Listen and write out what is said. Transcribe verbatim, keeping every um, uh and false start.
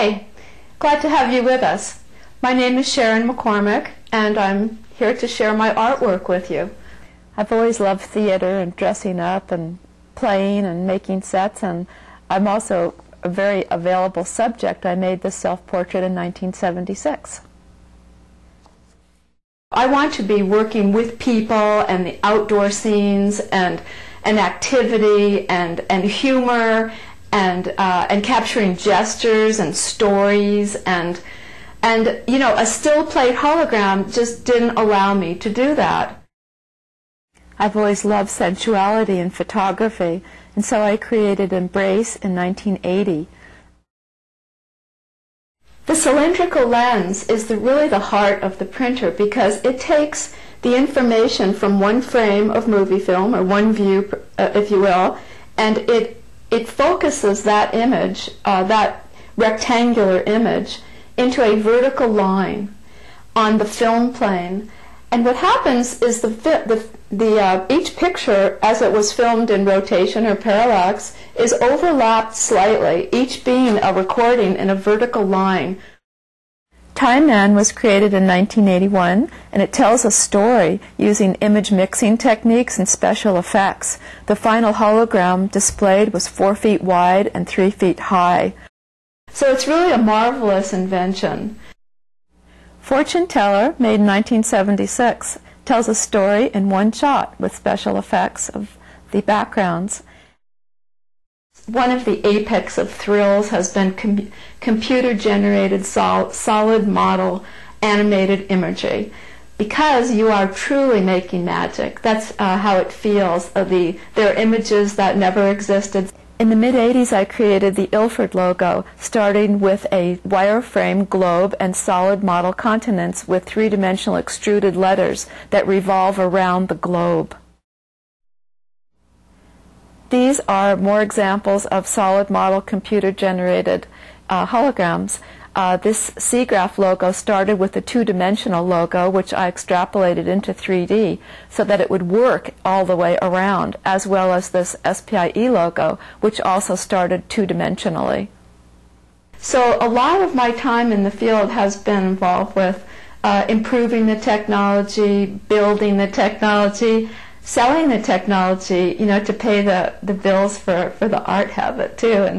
Hey, glad to have you with us. My name is Sharon McCormick, and I'm here to share my artwork with you. I've always loved theater and dressing up and playing and making sets, and I'm also a very available subject. I made this self-portrait in nineteen seventy-six. I want to be working with people and the outdoor scenes and and activity and and humor and uh, and capturing gestures and stories and and you know, a still plate hologram just didn't allow me to do that. I've always loved sensuality and photography, and so I created Embrace in nineteen eighty. The cylindrical lens is the, really the heart of the printer, because it takes the information from one frame of movie film, or one view, uh, if you will, and it, it focuses that image, uh, that rectangular image, into a vertical line on the film plane. And what happens is the, the, the, uh, each picture, as it was filmed in rotation or parallax, is overlapped slightly, each being a recording in a vertical line. Time Man was created in nineteen eighty-one, and it tells a story using image mixing techniques and special effects. The final hologram displayed was four feet wide and three feet high. So it's really a marvelous invention. Fortune Teller, made in nineteen seventy-six, tells a story in one shot with special effects of the backgrounds. One of the apex of thrills has been com computer-generated sol solid model animated imagery, because you are truly making magic. That's uh, how it feels. Uh, the, there are images that never existed. In the mid eighties, I created the Ilford logo, starting with a wireframe globe and solid model continents with three-dimensional extruded letters that revolve around the globe. These are more examples of solid model computer-generated uh, holograms. Uh, this Seagraph logo started with a two-dimensional logo, which I extrapolated into three D so that it would work all the way around, as well as this S P I E logo, which also started two-dimensionally. So a lot of my time in the field has been involved with uh, improving the technology, building the technology, selling the technology, you know, to pay the, the bills for, for the art habit too. And